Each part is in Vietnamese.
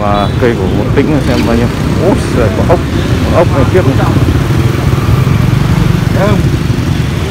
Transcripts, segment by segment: và cây của một tính xem bao nhiêu. Úp rồi có ốc, có ốc này tiếp này. Không,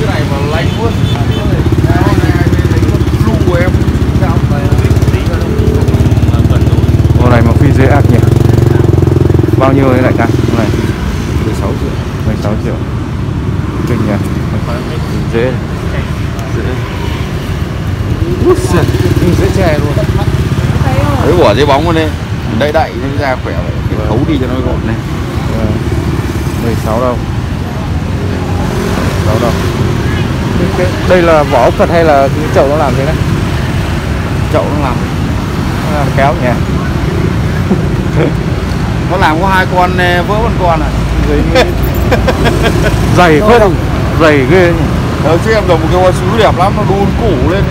cái này mà lạnh luôn. Con này mà phi dễ ác nhỉ. Bao nhiêu đấy lại cả? Con này 16 triệu, 16 triệu. Kinh nhỉ. Dễ. Úp rồi, dễ chè luôn. Đấy bỏ dưới bóng luôn đi. Đậy đậy nên ra khỏe vậy. Cái thấu đi cho nó gọn này. 16 đâu. 16 đâu. Đây là vỏ ốc thật hay là cái chậu nó làm thế này? Chậu nó làm kéo nhỉ. Nó làm có hai con vỡ con à. Dày phết không? Dày ghê. Đấy chứ em được một cái hoa sứ đẹp lắm, nó đun củ lên.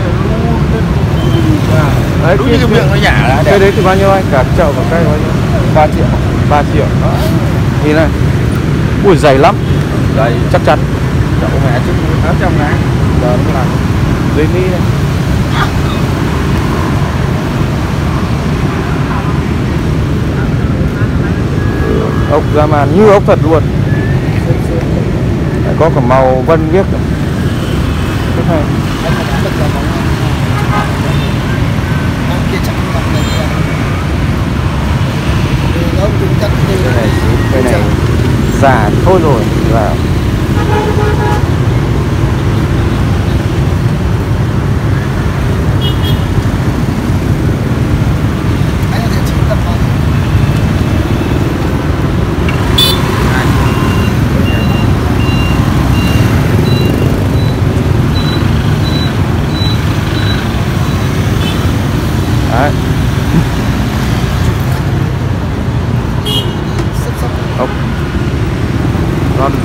Đấy, đúng như cái miệng nó nhả đã. Cái đấy thì bao nhiêu anh? Cả chậu và cây bao nhiêu? 3 triệu. 3 triệu. Đó. Nhìn này. Ui dày lắm. Dày chắc chắn. Chậu mẹ chứ 800 ngàn. Giờ nó làm dưới ní này. Ốc ra màn như ốc thật luôn. Có cả màu vân viết. Rất hay. Cái này già thôi rồi và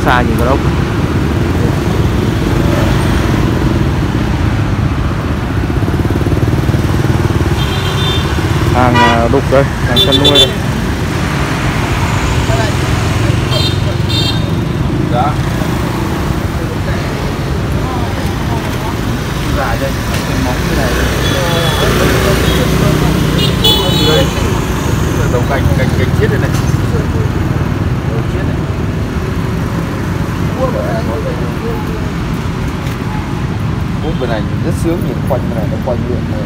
xa nhìn con ốc. Hàng đục đây, hàng chăn nuôi đây. Dạ. Dạ đây, cái móng như này. Đây. Đầu cành chết đây này. Đầu chết này. Bút bên này rất sướng, nhìn quanh bên này nó quanh điện này.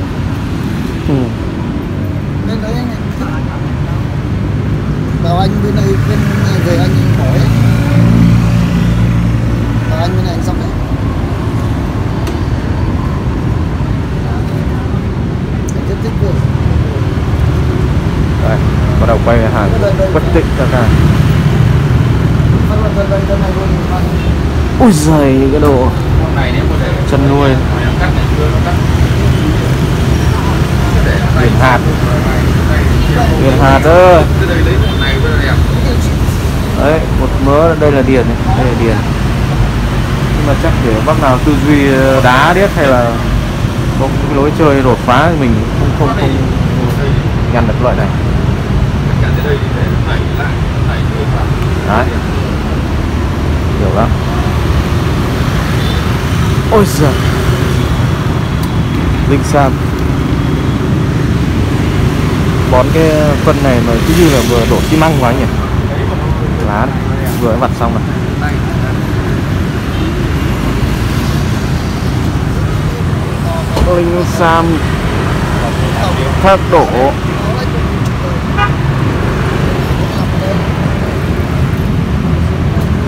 Bên đấy anh bảo anh bên này, về anh hỏi bảo anh bên này anh xong đấy. Anh rất thích rồi. Đây, bắt đầu quay về hàng bất tịnh ra ra. Ôi giời cái đồ chân nuôi biển hạt, biển hạt ơ đấy, một mớ đây là điền này, đây là điền, nhưng mà chắc để bác nào tư duy đá điếc hay là có cái lối chơi đột phá thì mình không nhằn được loại này. Đấy. Nhiều lắm. Ôi giời. Linh Sam. Bón cái phân này mà cứ như là vừa đổ xi măng vào anh nhỉ. Lá này, vừa vặt xong rồi. Linh Sam thác đổ.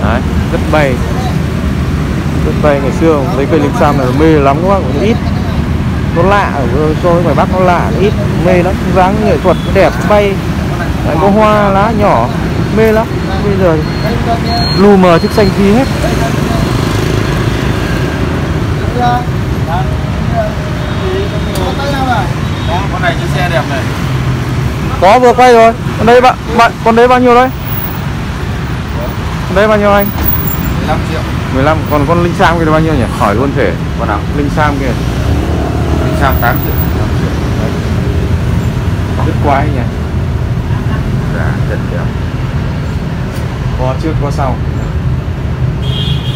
Đấy, rất bay ngày xưa lấy cây Linh Sam này mê lắm các bác, cũng ít nó lạ ở cho ngoài Bắc, nó lạ nó ít mê lắm, dáng nghệ thuật nó đẹp bay lại có hoa lá nhỏ mê lắm. Bây giờ lù mờ chiếc xanh gì hết. Con này chiếc xe đẹp này có vừa quay rồi. Con đấy bạn con đấy bao nhiêu đấy? Đây bao nhiêu anh? 15 triệu. 15, còn con Linh Sam kia bao nhiêu nhỉ? Hỏi luôn thể. Con nào? Linh Sam kia. Linh Sam 8 triệu. 8 triệu. Đấy. Rất quái nhỉ. Dạ, rất đẹp. Có trước có sau.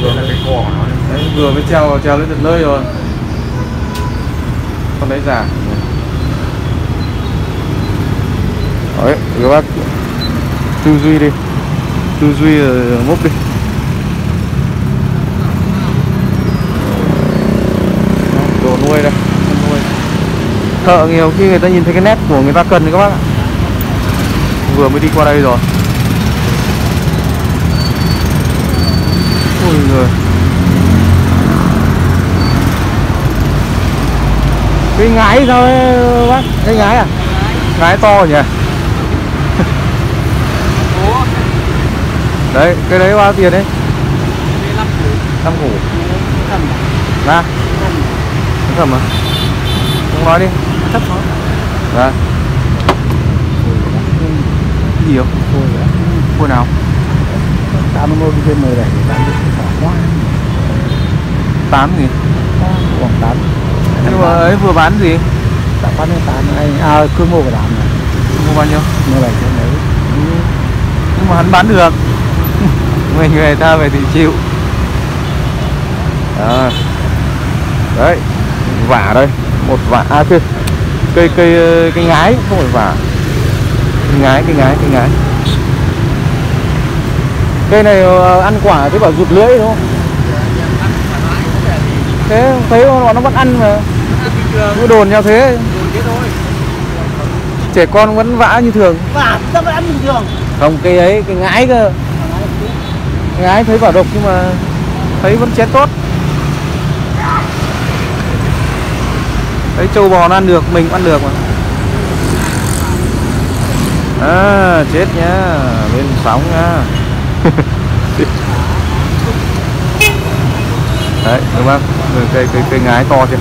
Vừa là cái cỏ của nó. Đấy, vừa mới treo lên được nơi rồi. Con đấy già. Đấy, các bác tư duy đi, tư duy mốc đi. Đồ nuôi đây, nuôi. Thợ nhiều khi người ta nhìn thấy cái nét của người ta cần đấy các bác ạ. Vừa mới đi qua đây rồi. Ôi giời. Cái ngái sao đấy bác? Cái ngái à? Ngái to rồi nhỉ? Đấy, cái đấy bao tiền đấy? 5 củ. Ra. Thầm à? Không nói đi. Thấp thôi. Ra. Gì không? Khôi nào? 80 trên 10 này. 8 gì? Khoảng 8. Nhưng mà ấy vừa bán gì? Đã bán đến 8 anh. À, cứ mua cả đám này. Mua bao nhiêu? 17 trên đấy. Nhưng mà hắn bán được. Mình người ta về thì chịu. À. Đấy, vả đây, một vả à, kia. Cây ngái không phải vả. Cây ngái. Cây này ăn quả thế bảo rụt lưỡi đúng không? Thế thấy nó vẫn ăn mà. Cứ đồn nhau thế. Trẻ con vẫn vã như thường. Vả ta vẫn ăn bình thường. Không, cây ấy, cái ngái cơ. Ngái thấy bảo độc nhưng mà thấy vẫn chết tốt. Thấy trâu bò nó ăn được, mình cũng ăn được mà. À, chết nhá, bên sóng nhá. Đấy, các bác, cây ngái to chưa?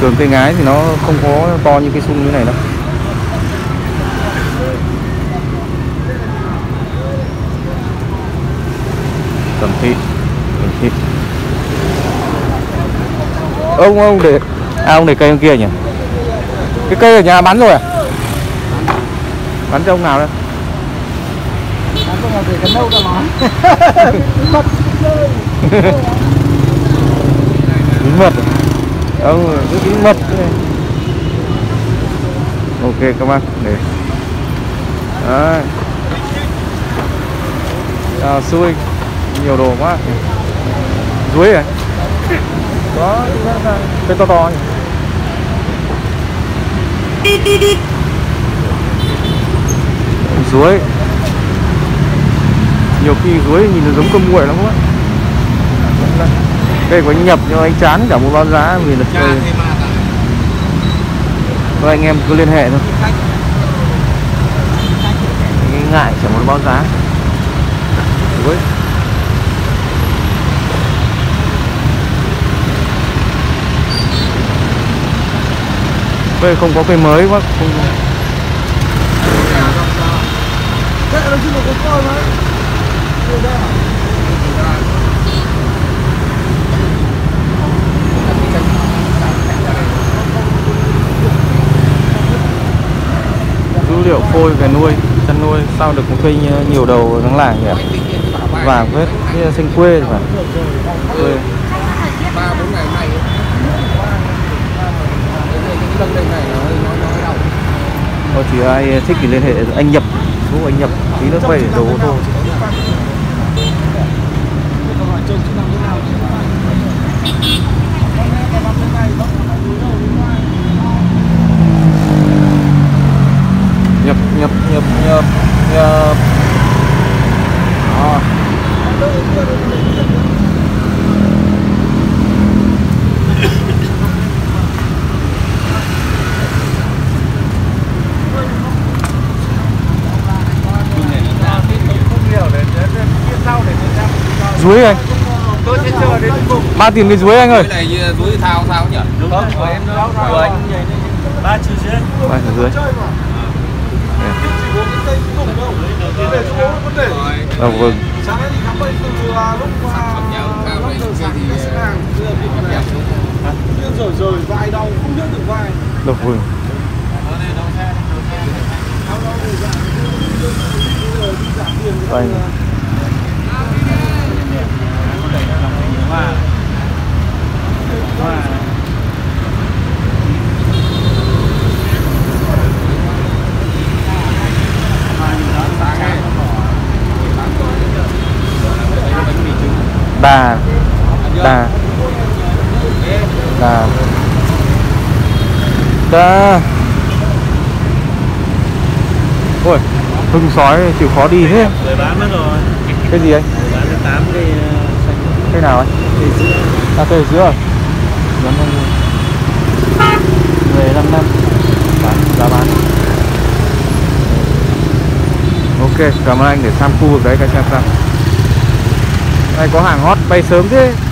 Thường cây ngái thì nó không có to như cây sung như này đâu. Tầm thị. Ông để à, ông để cây bên kia nhỉ? Cái cây ở nhà bán rồi à? Bán cho ông nào đây? Bán cho ông để cái nâu cho món. Bính mật. Ông cứ bính mật. Ok các bác, để. Đấy. À, xui. Nhiều đồ quá. Dưới à? Có cái to nhỉ? Dưới. Nhiều khi dưới nhìn nó giống cơm nguội lắm quá. Cây của anh nhập nhưng anh chán cả một bao giá vì là cây. Thôi anh em cứ liên hệ thôi. Anh ngại chẳng một bao giá. Dưới. Đây không có cây mới quá không... Dữ liệu phôi về nuôi chăn nuôi sao được một cây nhiều đầu tháng làng nhỉ, vàng hết sinh quê rồi phải 3-4 ngày nay. Thôi thì ai thích thì liên hệ anh Nhập, số anh Nhập tí nó quay để đồ ô tô. Nhập. À. Dưới anh. Tôi sẽ chờ đến cùng. Ba tìm cái dưới anh ơi. Cái này dưới thao nhỉ? Đúng rồi. Ba chữ dưới. Ba chữ dưới. Ờ vâng. Rồi vai đau không nhớ được vai. Được vâng. Đây. Đà. Ôi, hưng sói chịu khó đi thế. Cái gì anh? Cái nào anh? À, cây dứa rồi. Về 5 năm. Giá bán. Ok, cảm ơn anh để sang khu vực đấy các anh xem. Này có hàng hot bay sớm thế.